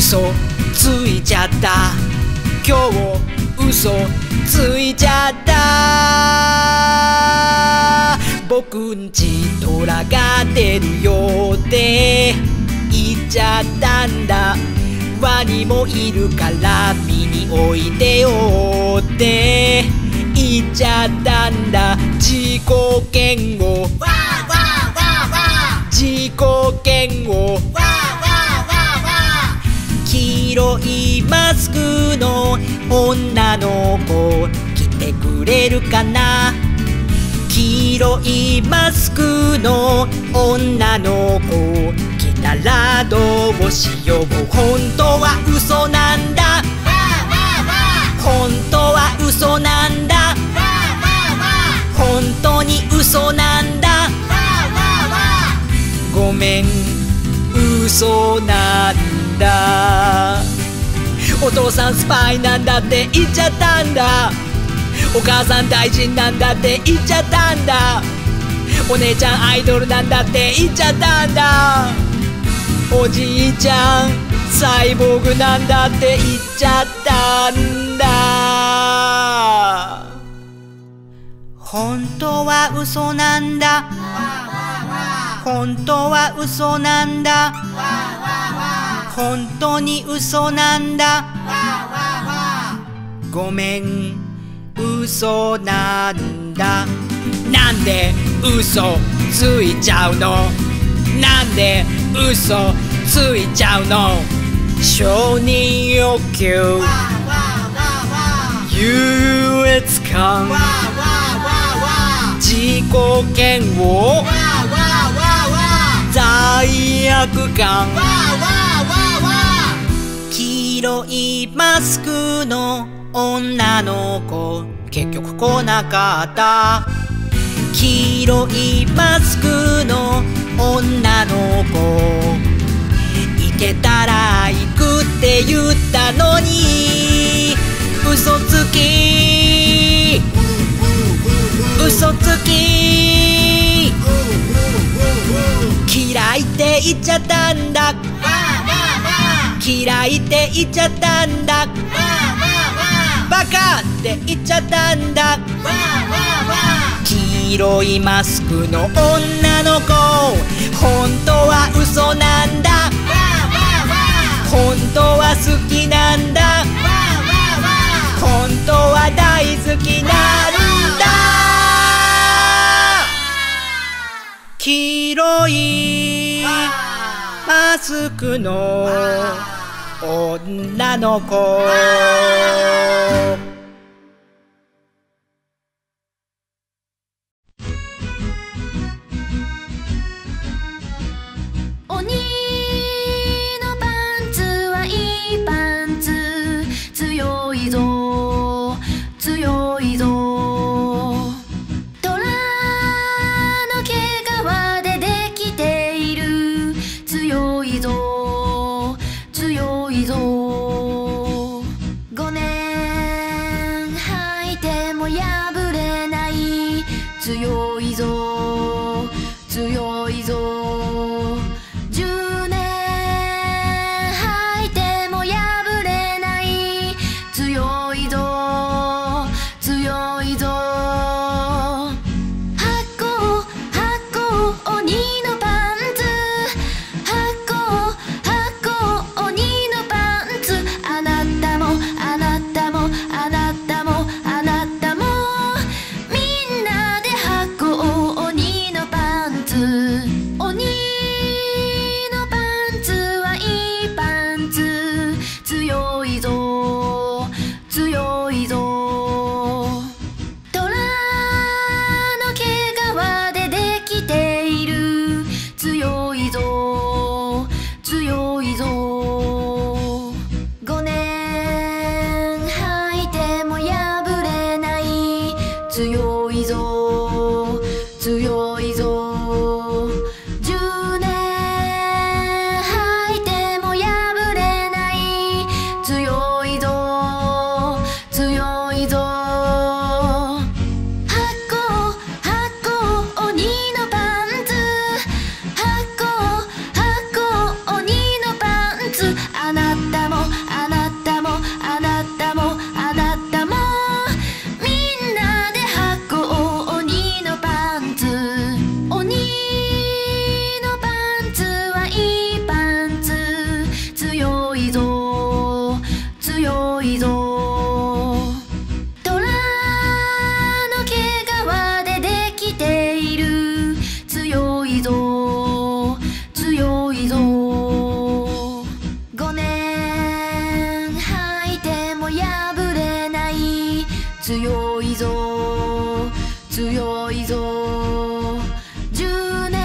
嘘ついちゃった、今日嘘ついちゃった。僕んち虎が出るよって言っちゃったんだ、ワニもいるから見においでよって言っちゃったんだ。自己嫌悪自己嫌悪、黄色いマスクの女の子来てくれるかな、黄色いマスクの女の子来たらどうしよう、本当は嘘なんだ、本当は嘘なんだ、本当に嘘なんだ、ごめん嘘なんだ。お父さんスパイなんだって言っちゃったんだ、お母さん大臣なんだって言っちゃったんだ、お姉ちゃんアイドルなんだって言っちゃったんだ、おじいちゃんサイボーグなんだって言っちゃったんだ。本当は嘘なんだ、本当は嘘なんだ、本当に嘘なんだ、ごめん嘘なんだ。なんで嘘ついちゃうの、なんで嘘ついちゃうの、承認欲求優越感自己嫌悪罪悪感、黄色いマスクの女の子結局来なかった、黄色いマスクの女の子行けたら行くって言ったのに、嘘つき嘘つき嫌いって言っちゃったんだ、嫌いって言っちゃったんだ、バカって言っちゃったんだ、黄色いマスクの女の子本当は嘘なんだ、本当は好きなんだ、本当は大好きなんだ。黄色いマスクの女の子。あなたいぞ強いぞ5年履いても破れない強いぞ強いぞ10年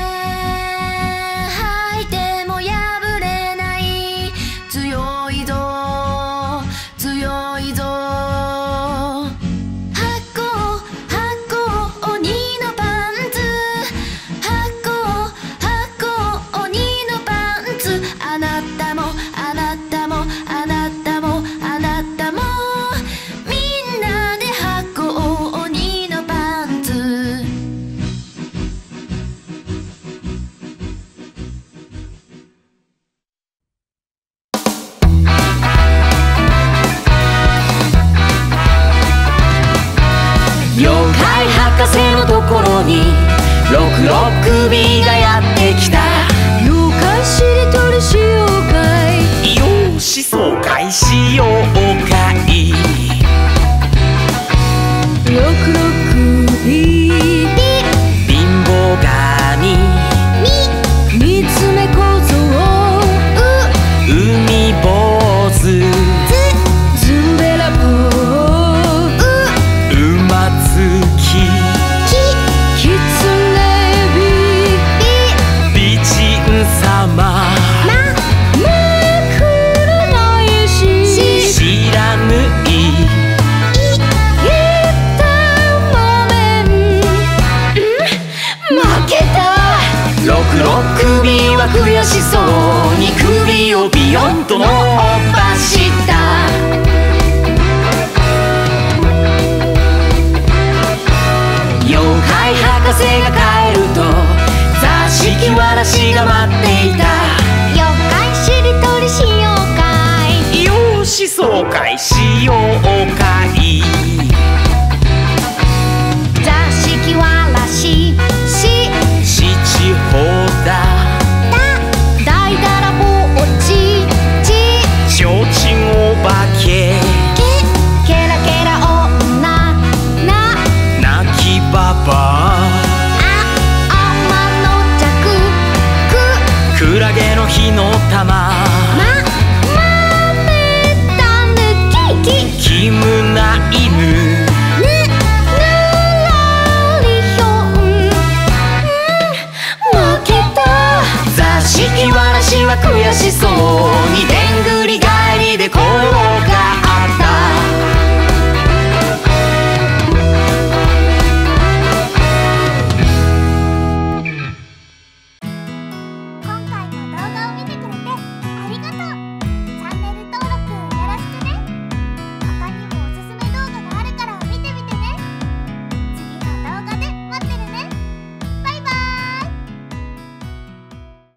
履いても破れない強いぞ強いぞキムナイヌ